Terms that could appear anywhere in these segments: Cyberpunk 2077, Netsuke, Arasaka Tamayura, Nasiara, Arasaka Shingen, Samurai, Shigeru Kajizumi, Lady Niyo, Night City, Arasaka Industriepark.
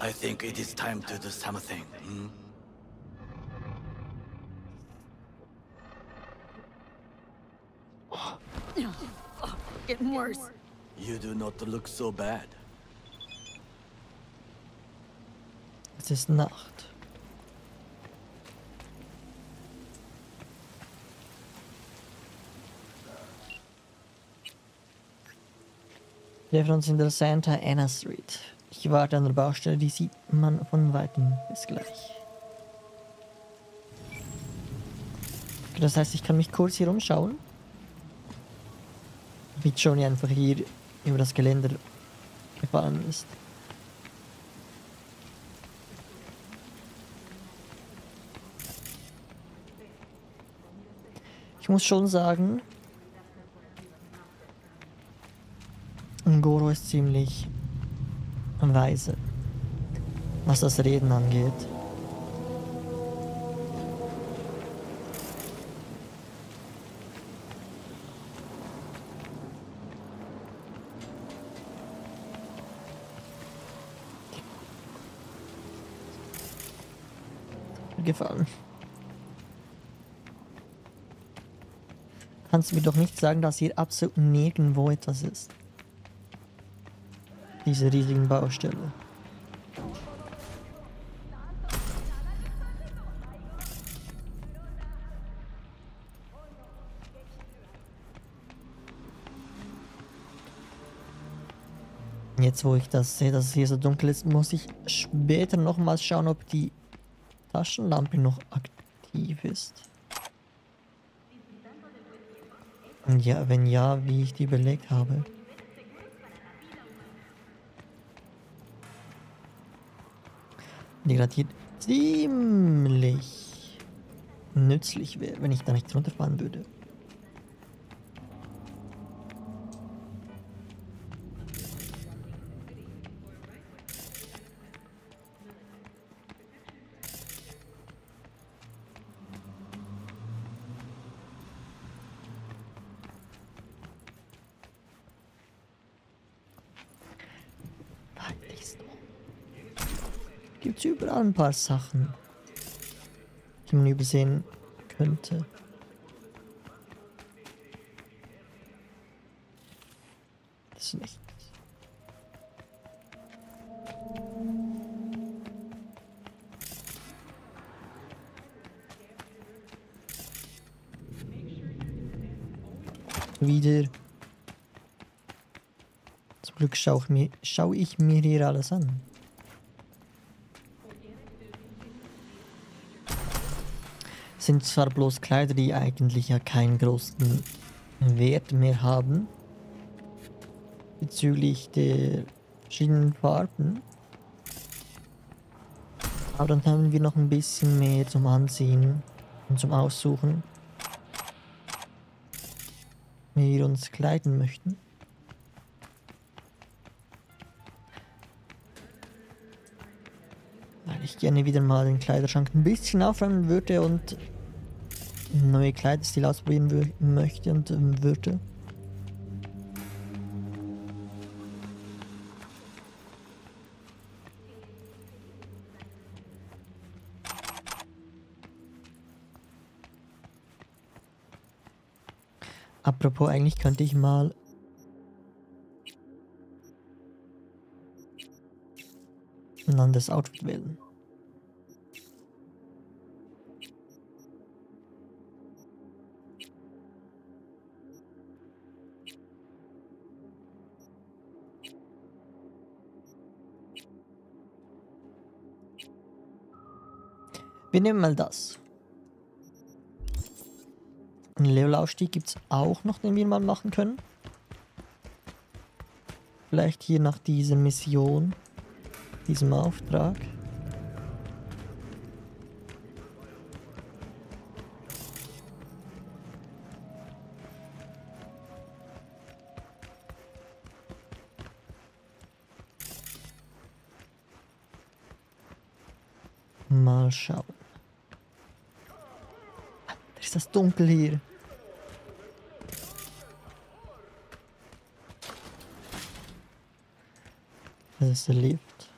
I think it is time to do something. Hmm? Getting worse. You do not look so bad. Es ist Nacht. Wir treffen uns in der Santa Ana Street. Ich warte an der Baustelle, die sieht man von Weitem. Bis gleich. Okay, das heißt, ich kann mich kurz hier umschauen. Wie Johnny einfach hier über das Geländer gefahren ist. Ich muss schon sagen, Goro ist ziemlich weise, was das Reden angeht. Gefallen. Kannst du mir doch nicht sagen, dass hier absolut nirgendwo etwas ist. Diese riesigen Baustelle. Jetzt, wo ich das sehe, dass es hier so dunkel ist, muss ich später nochmals schauen, ob die Taschenlampe noch aktiv ist. Und ja, wenn ja, wie ich die belegt habe. Die gradiert ziemlich nützlich wäre, wenn ich da nicht runterfahren würde. Überall ein paar Sachen, die man übersehen könnte. Das ist nichts. Wieder. Zum Glück schaue ich mir hier alles an. Sind zwar bloß Kleider, die eigentlich ja keinen großen Wert mehr haben, bezüglich der verschiedenen Farben. Aber dann haben wir noch ein bisschen mehr zum Anziehen und zum Aussuchen, wie wir uns kleiden möchten. Weil ich gerne wieder mal den Kleiderschrank ein bisschen aufräumen würde und neue Kleiderstil ausprobieren möchte und würde. Apropos, eigentlich könnte ich mal ein anderes Outfit wählen. Wir nehmen mal das. Einen Levelaufstieg gibt es auch noch, den wir mal machen können. Vielleicht hier nach dieser Mission, diesem Auftrag. Mal schauen. Ist das dunkel hier? Das ist der Lift.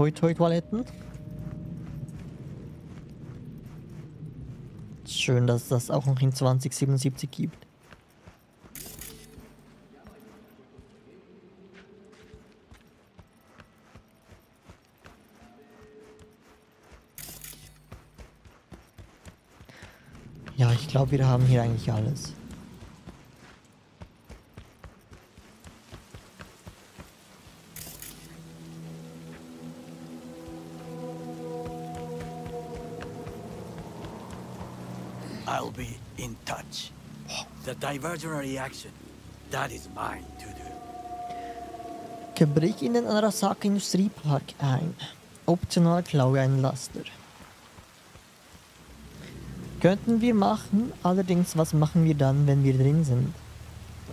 Toi-Toi-Toiletten. Schön, dass es das auch noch in 2077 gibt. Ja, ich glaube, wir haben hier eigentlich alles. I'll be in touch. The divergent reaction, that is mine to do. Gebrich in den Arasaka Industriepark ein. Optional klaue einen Laster. Könnten wir machen, allerdings was machen wir dann, wenn wir drin sind?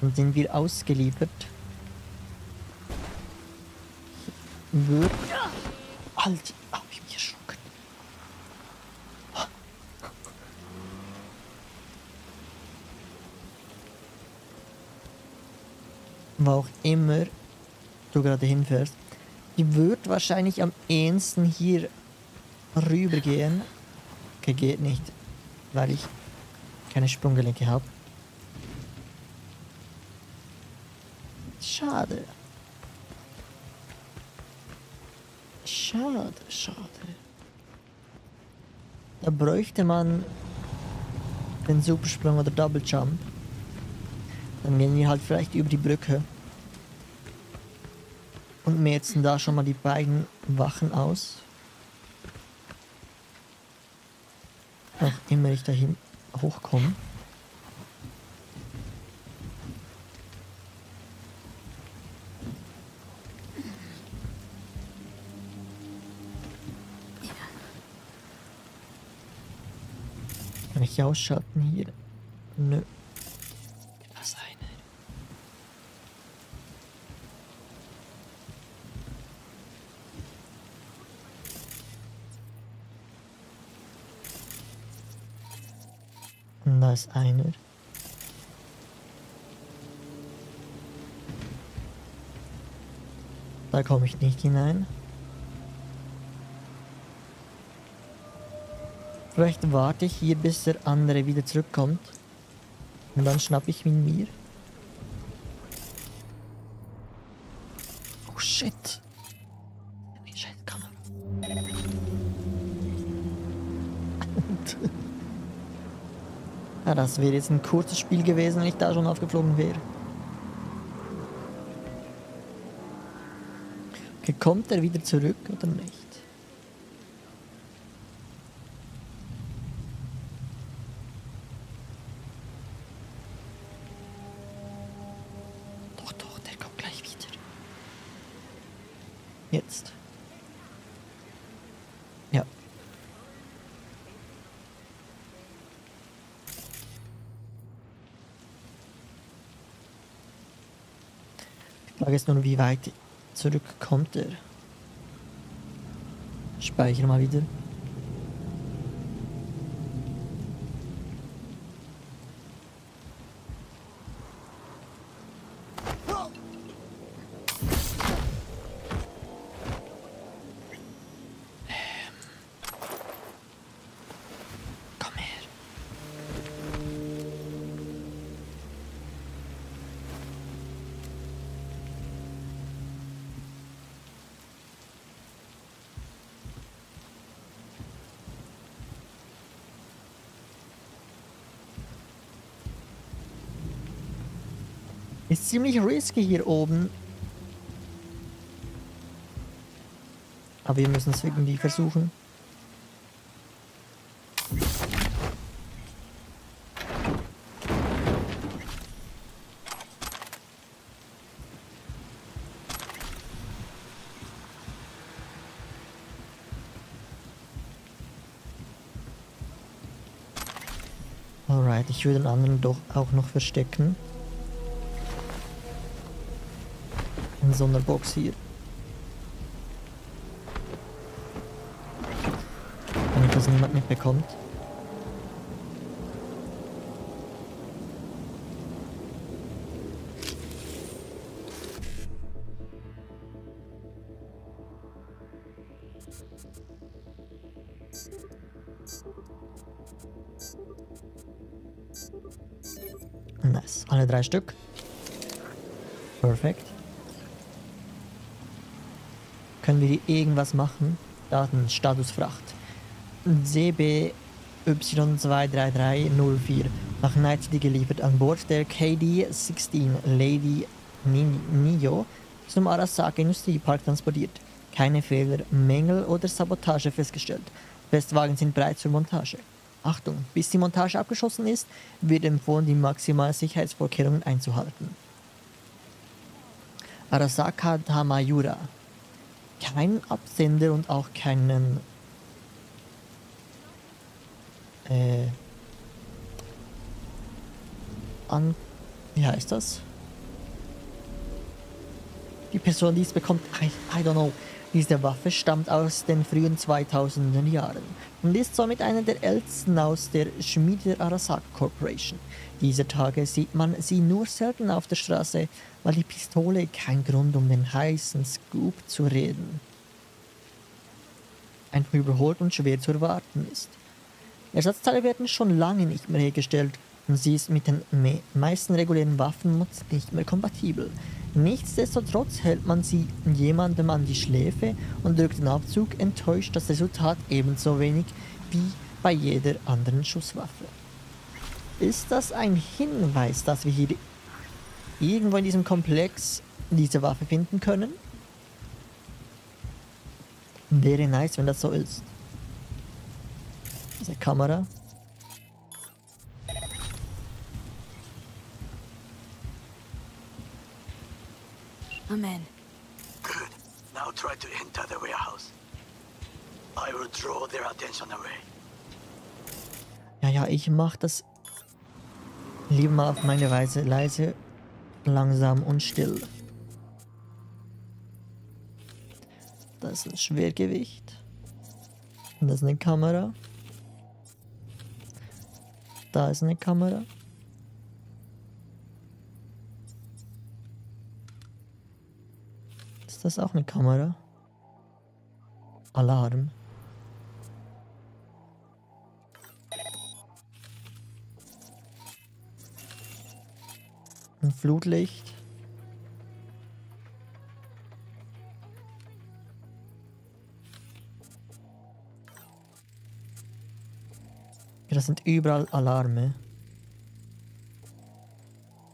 Dann sind wir ausgeliefert. Alter, hab ich mich erschrocken. Wo auch immer du gerade hinfährst, die wird wahrscheinlich am ehesten hier rübergehen. Okay, geht nicht. Weil ich keine Sprunggelenke habe. Schade. Schade, schade. Da bräuchte man den Supersprung oder Double Jump. Dann gehen wir halt vielleicht über die Brücke. Und merzen da schon mal die beiden Wachen aus. Noch immer ich dahin hochkomme. Kann ich ausschalten hier? Nö. Das eine. Da ist einer. Da komme ich nicht hinein. Vielleicht warte ich hier, bis der andere wieder zurückkommt. Und dann schnappe ich ihn mir. Oh shit. Ja, das wäre jetzt ein kurzes Spiel gewesen, wenn ich da schon aufgeflogen wäre. Okay, kommt er wieder zurück oder nicht? Doch, doch, der kommt gleich wieder. Jetzt. Ja. Ich frage jetzt nur, wie weit zurückkommt er. Speichere mal wieder. Ist ziemlich risky hier oben. Aber wir müssen es irgendwie versuchen. Alright, ich würde den anderen doch auch noch verstecken. In so einer Box hier. Damit das niemand mitbekommt. Alle 3 Stück. Perfekt. Können wir hier irgendwas machen? Datenstatus Fracht. CBY23304. Nach Night City geliefert an Bord der KD-16 Lady Niyo zum Arasaka Industriepark transportiert. Keine Fehler, Mängel oder Sabotage festgestellt. Testwagen sind bereit zur Montage. Achtung, bis die Montage abgeschossen ist, wird empfohlen, die maximalen Sicherheitsvorkehrungen einzuhalten. Arasaka Tamayura. Keinen Absender und auch keinen... Wie heißt das? Die Person, die es bekommt, I don't know. Diese Waffe stammt aus den frühen 2000er Jahren und ist somit eine der ältesten aus der Schmiede der Arasaka Corporation. Dieser Tage sieht man sie nur selten auf der Straße, weil die Pistole kein Grund um den heißen Scoop zu reden. Einfach überholt und schwer zu erwarten ist. Ersatzteile werden schon lange nicht mehr hergestellt und sie ist mit den meisten regulären Waffen nicht mehr kompatibel. Nichtsdestotrotz hält man sie jemandem an die Schläfe und drückt den Abzug, enttäuscht das Resultat ebenso wenig wie bei jeder anderen Schusswaffe. Ist das ein Hinweis, dass wir hier irgendwo in diesem Komplex diese Waffe finden können? Wäre nice, wenn das so ist. Diese Kamera. Amen. Good. Now try to enter the warehouse. I will draw their attention away. Ja, ja, ich mach das lieber mal auf meine Weise, leise, langsam und still. Das ist ein Schwergewicht. Das ist eine Kamera. Da ist eine Kamera. Ist das auch eine Kamera? Alarm. Ein Flutlicht. Das sind überall Alarme.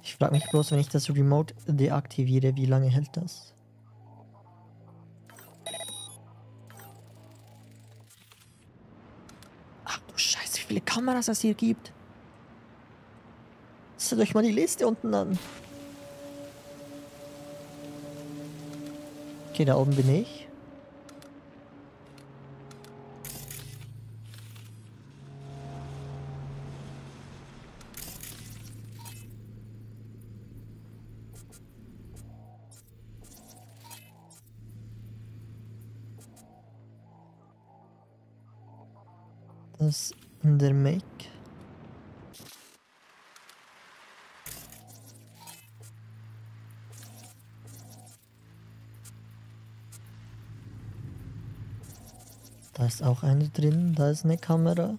Ich frage mich bloß, wenn ich das Remote deaktiviere, wie lange hält das? Ach du Scheiße, wie viele Kameras es hier gibt. Seht euch mal die Liste unten an. Okay, da oben bin ich. Der Mac. Da ist auch eine drin, da ist eine Kamera.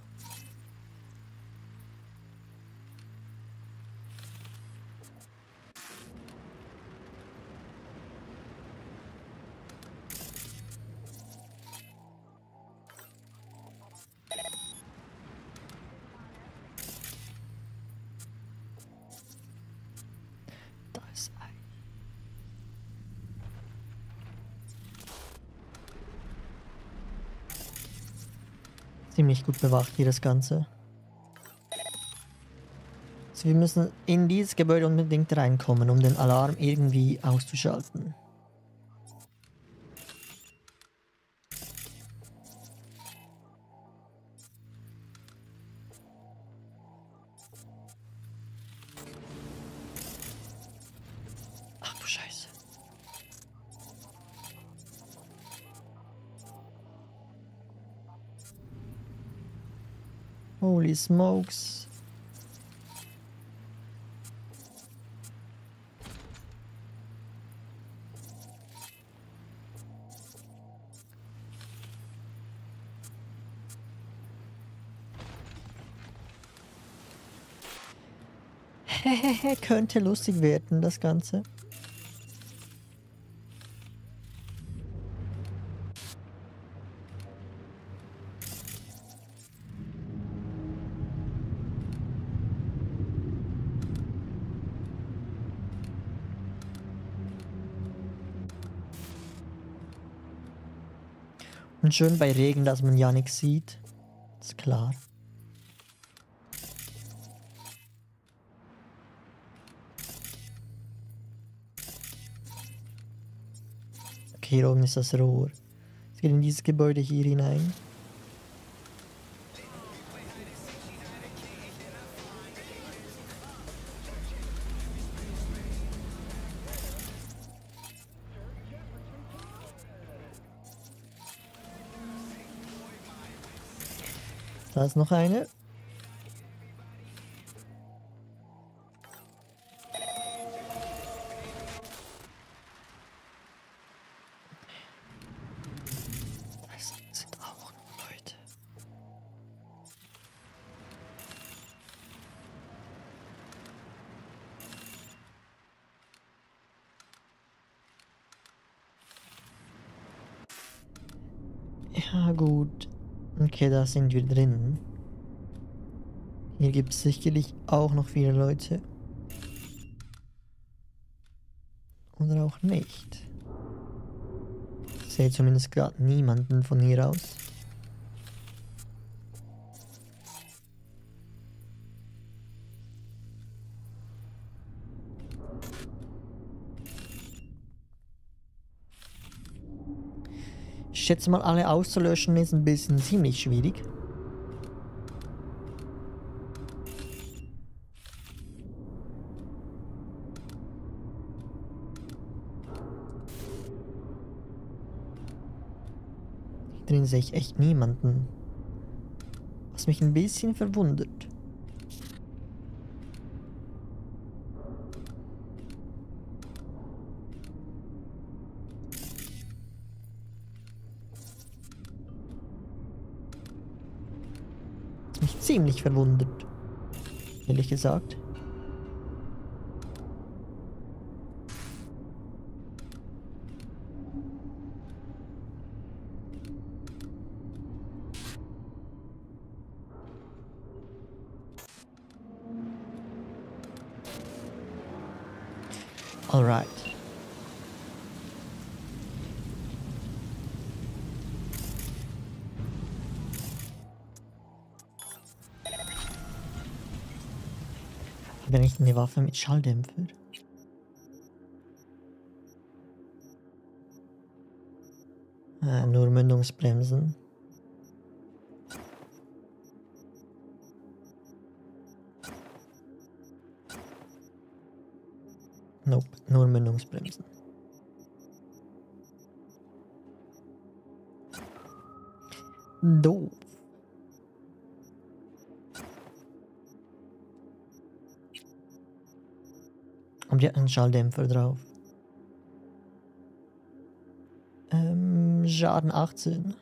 Ziemlich gut bewacht hier das Ganze. Also wir müssen in dieses Gebäude unbedingt reinkommen, um den Alarm irgendwie auszuschalten. Ach du Scheiße. Holy smokes. Könnte lustig werden, das Ganze. Und schön bei Regen, dass man ja nichts sieht. Ist klar. Okay, hier oben ist das Rohr. Es geht in dieses Gebäude hier hinein. Da ist noch eine. Das sind auch noch Leute. Ja, gut. Okay, da sind wir drin. Hier gibt es sicherlich auch noch viele Leute. Oder auch nicht. Ich sehe zumindest gerade niemanden von hier aus. Ich schätze mal, alle auszulöschen ist ein bisschen ziemlich schwierig. Hier drin sehe ich echt niemanden. Was mich ein bisschen verwundert. Ziemlich verwundert, ehrlich gesagt. Alright. Wenn ich eine Waffe mit Schalldämpfer. Nur Mündungsbremsen. Nope, nur Mündungsbremsen. Doof. Und wir haben einen Schalldämpfer drauf. Schaden 18.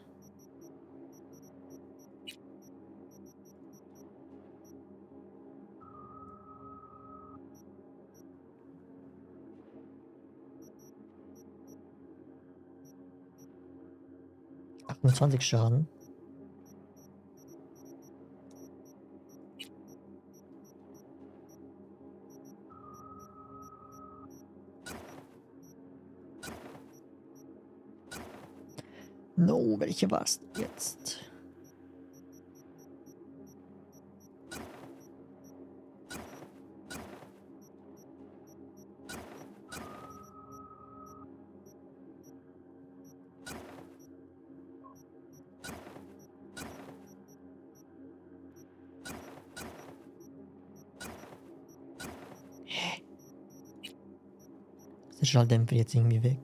...28 Schaden. No, welche war's jetzt? Hä? Ist der Schalldämpfer jetzt irgendwie weg?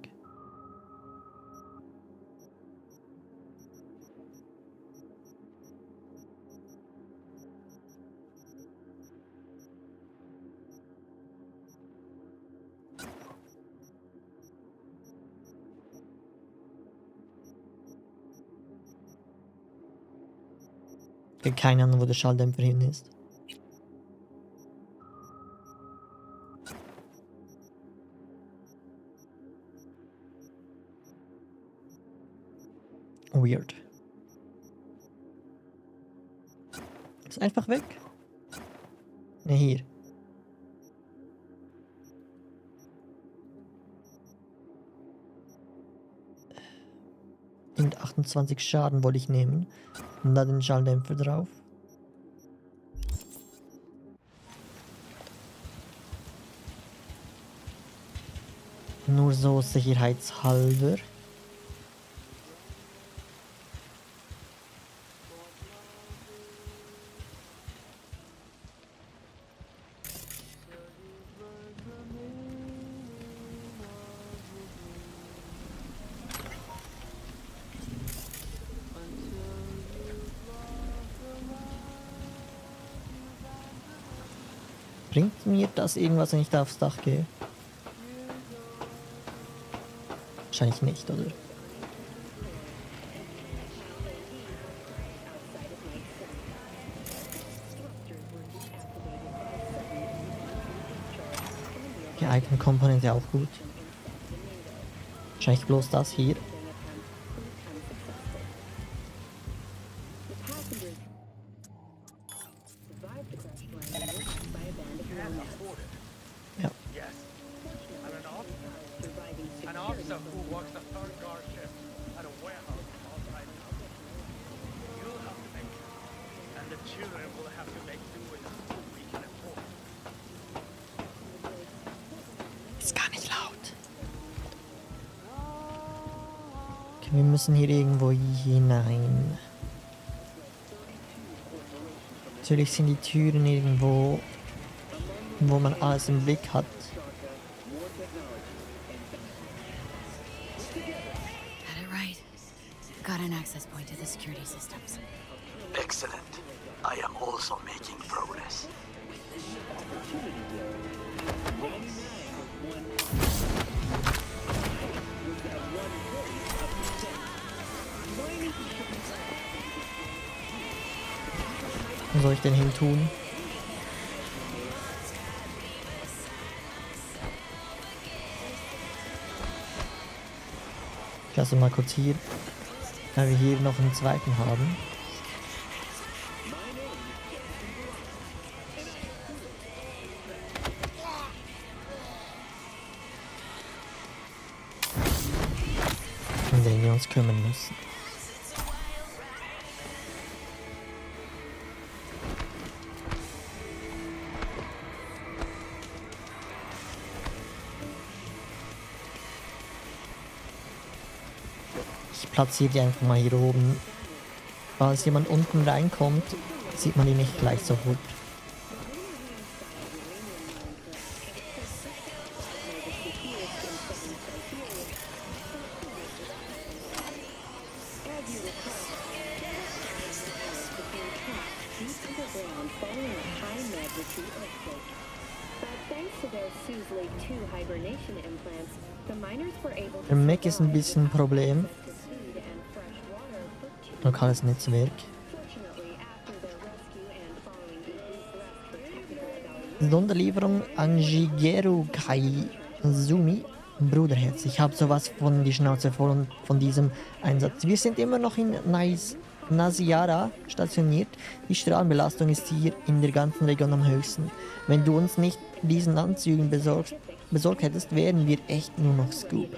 Keine Ahnung, wo der Schalldämpfer hin ist. Weird. Ist einfach weg. Ne, hier. Und 28 Schaden wollte ich nehmen. Und dann den Schalldämpfer drauf. Nur so sicherheitshalber. Bringt mir das irgendwas, wenn ich da aufs Dach gehe? Wahrscheinlich nicht, oder? Die eigene Komponente auch gut. Wahrscheinlich bloß das hier. Wir müssen hier irgendwo hinein. Natürlich sind die Türen irgendwo, wo man alles im Blick hat. Excellent. I am also making progress. Wo soll ich denn hin tun? Ich lasse mal kurz hier, da wir hier noch einen zweiten haben. Um den wir uns kümmern müssen. Platziere die einfach mal hier oben. Falls jemand unten reinkommt, sieht man die nicht gleich so gut. Der Mac ist ein bisschen ein Problem. Lokales Netzwerk. Sonderlieferung an Shigeru Kajizumi. Bruderherz, ich habe sowas von die Schnauze voll und von diesem Einsatz. Wir sind immer noch in Nasiara stationiert. Die Strahlenbelastung ist hier in der ganzen Region am höchsten. Wenn du uns nicht diesen Anzügen besorgt hättest, wären wir echt nur noch Scoop.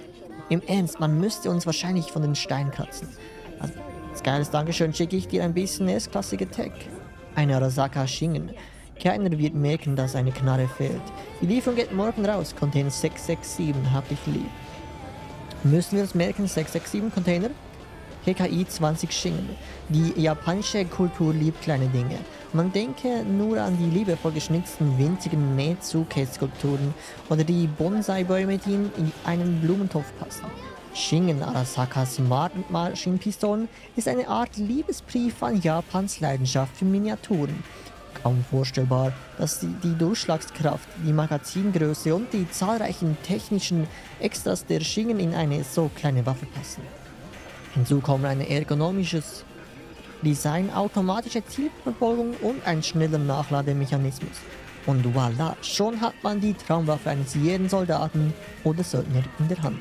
Im Ernst, man müsste uns wahrscheinlich von den Steinen kratzen. Also, als geiles Dankeschön schicke ich dir ein bisschen erstklassige Tech. Eine Arasaka Shingen. Keiner wird merken, dass eine Knarre fehlt. Die Lieferung geht morgen raus. Container 667, hab ich lieb. Müssen wir uns merken, 667 Container? KKI 20 Shingen. Die japanische Kultur liebt kleine Dinge. Man denke nur an die liebevoll geschnitzten winzigen Netsuke-Skulpturen oder die Bonsai-Bäume, die in einen Blumentopf passen. Shingen Arasakas Maschinenpistolen ist eine Art Liebesbrief an Japans Leidenschaft für Miniaturen. Kaum vorstellbar, dass die Durchschlagskraft, die Magazingröße und die zahlreichen technischen Extras der Shingen in eine so kleine Waffe passen. Hinzu kommen ein ergonomisches Design, automatische Zielverfolgung und ein schneller Nachlademechanismus. Und voilà, schon hat man die Traumwaffe eines jeden Soldaten oder Söldner in der Hand.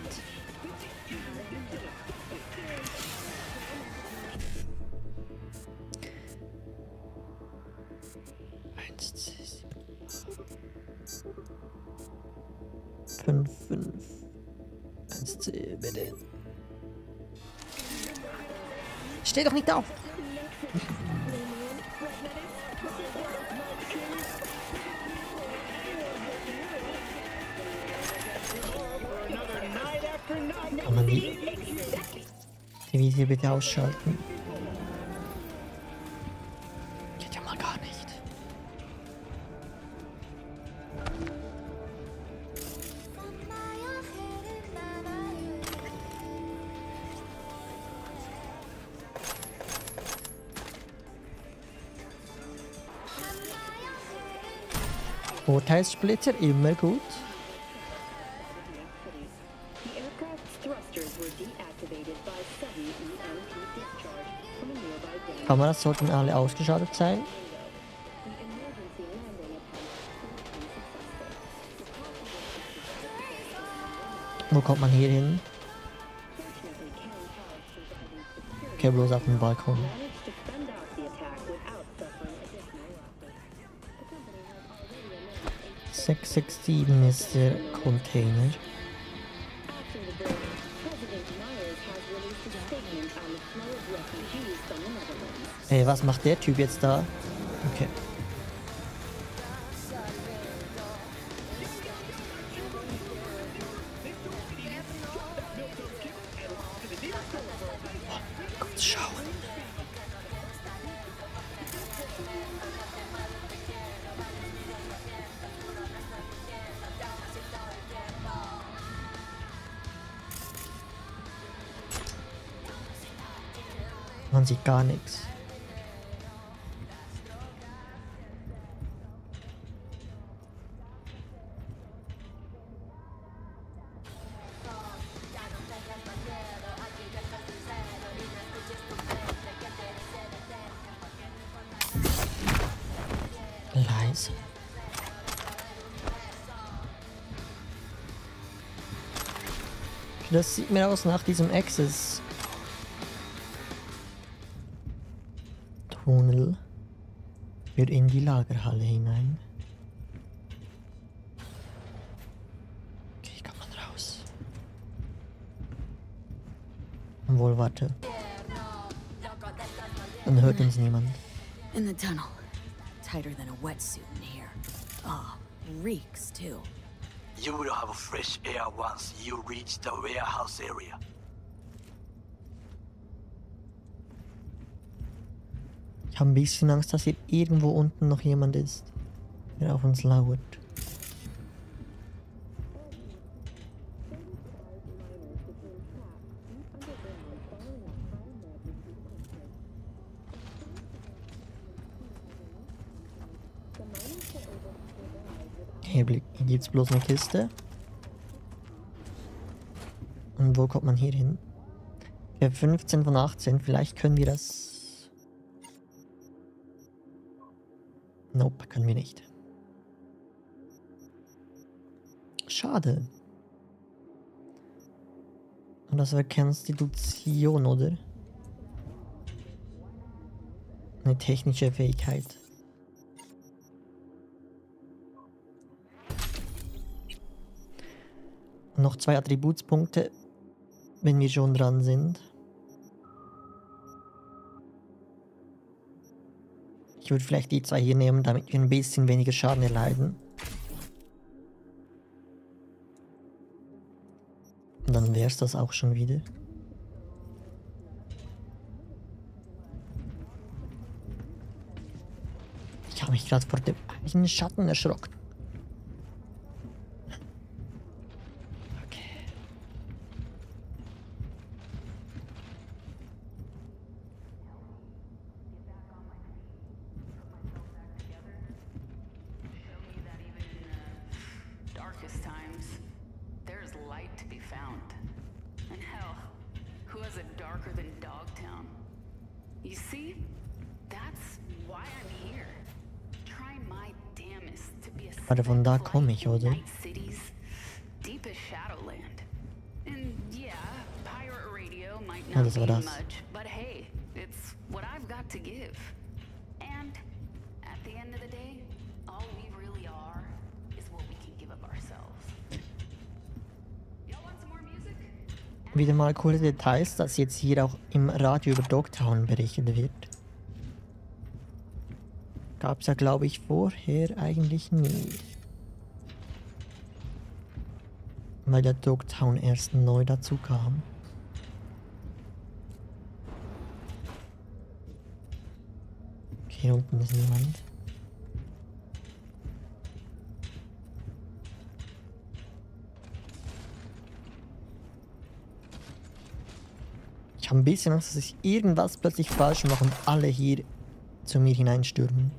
1C, bitte. Steh doch nicht auf! Kann man die Video bitte ausschalten? Geht ja mal gar nicht. Vorteilsblitzer immer gut. Kameras sollten alle ausgeschaltet sein. Wo kommt man hier hin? Okay, bloß auf den Balkon. #667 ist der Container. Ey, was macht der Typ jetzt da? Okay. Oh, kurz schauen. Man sieht gar nichts. Das sieht mir aus nach diesem Access Tunnel wird in die Lagerhalle hinein. Okay, kann man raus. Wohl, warte. Dann hört uns niemand. In the tunnel. Tighter than a wetsuit in here. Ah, reeks too. You will have fresh air once you reach the warehouse area. Ich habe ein bisschen Angst, dass hier irgendwo unten noch jemand ist, der auf uns lauert. Hier gibt es bloß eine Kiste. Und wo kommt man hier hin? Ja, 15 von 18. Vielleicht können wir das... Nope, können wir nicht. Schade. Und das war Konstitution, oder? Eine technische Fähigkeit. Noch 2 Attributspunkte, wenn wir schon dran sind. Ich würde vielleicht die 2 hier nehmen, damit wir ein bisschen weniger Schaden erleiden. Und dann wäre es das auch schon wieder. Ich habe mich gerade vor dem eigenen Schatten erschrocken. Warte, von da komme ich, oder? Ja, das war das. Wieder mal coole Details, dass jetzt hier auch im Radio über Dogtown berichtet wird. Gab's ja, glaube ich, vorher eigentlich nie. Weil der Dogtown erst neu dazu kam. Okay, hier unten ist niemand. Ich habe ein bisschen Angst, dass ich irgendwas plötzlich falsch mache und alle hier zu mir hineinstürmen.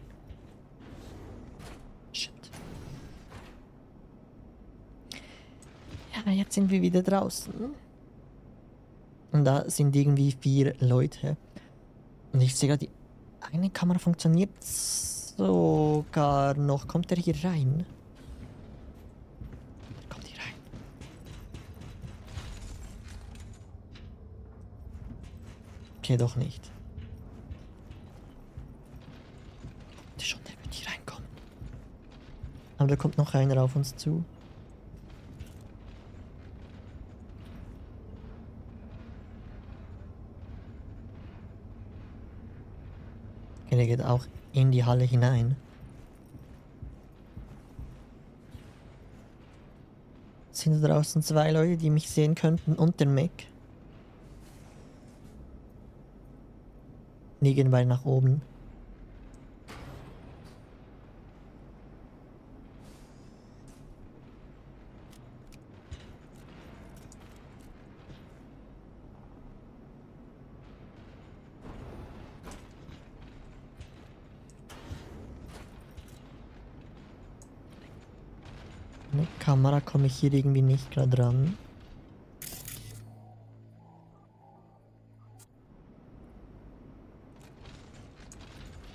Aber jetzt sind wir wieder draußen. Und da sind irgendwie 4 Leute. Und ich sehe gerade, die eine Kamera funktioniert sogar noch. Kommt der hier rein? Der kommt hier rein. Okay, doch nicht. Der schon, der wird hier reinkommen. Aber da kommt noch einer auf uns zu. Der geht auch in die Halle hinein. Sind da draußen 2 Leute, die mich sehen könnten, und der Mac. Die gehen beide nach oben. Kamera komme ich hier irgendwie nicht gerade dran.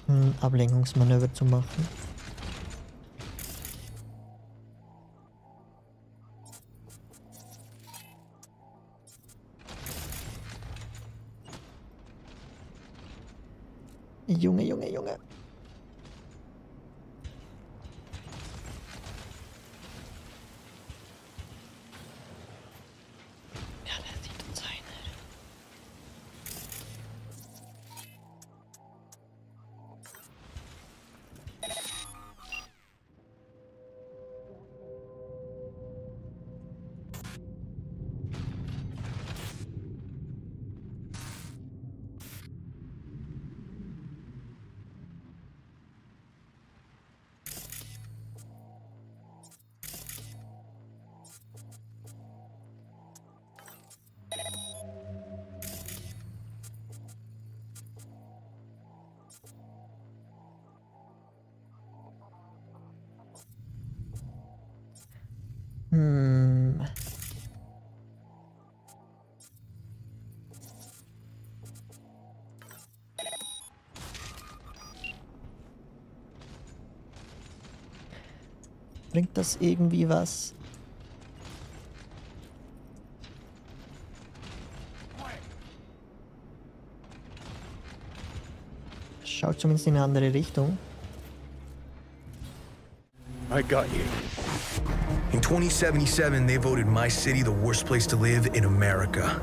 Ein Ablenkungsmanöver zu machen. Junge, Junge, Junge. Bringt das irgendwie was? Schaut zumindest in eine andere Richtung. I got you. In 2077, they voted my city the worst place to live in America.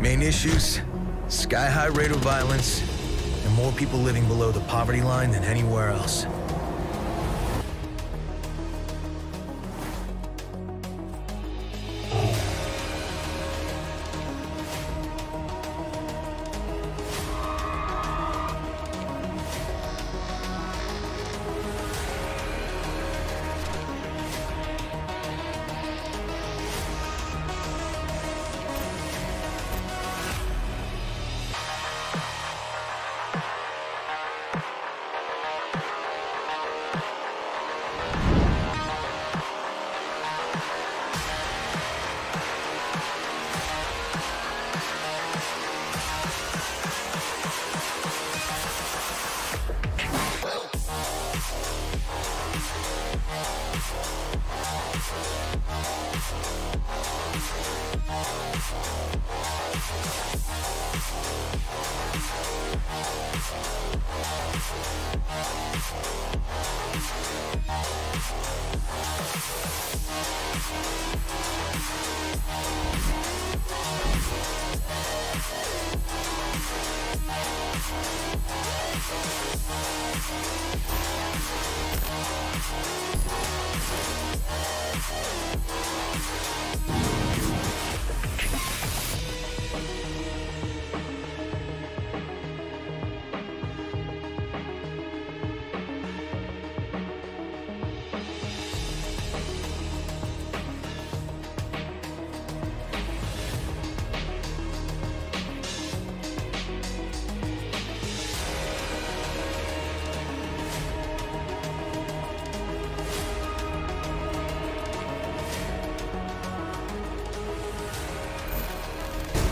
Main issues, sky-high rate of violence, and more people living below the poverty line than anywhere else.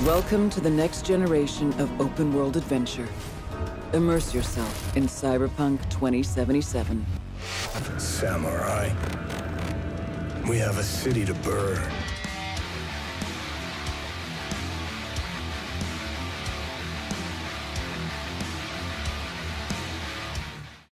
Welcome to the next generation of open-world adventure. Immerse yourself in Cyberpunk 2077. Samurai. We have a city to burn.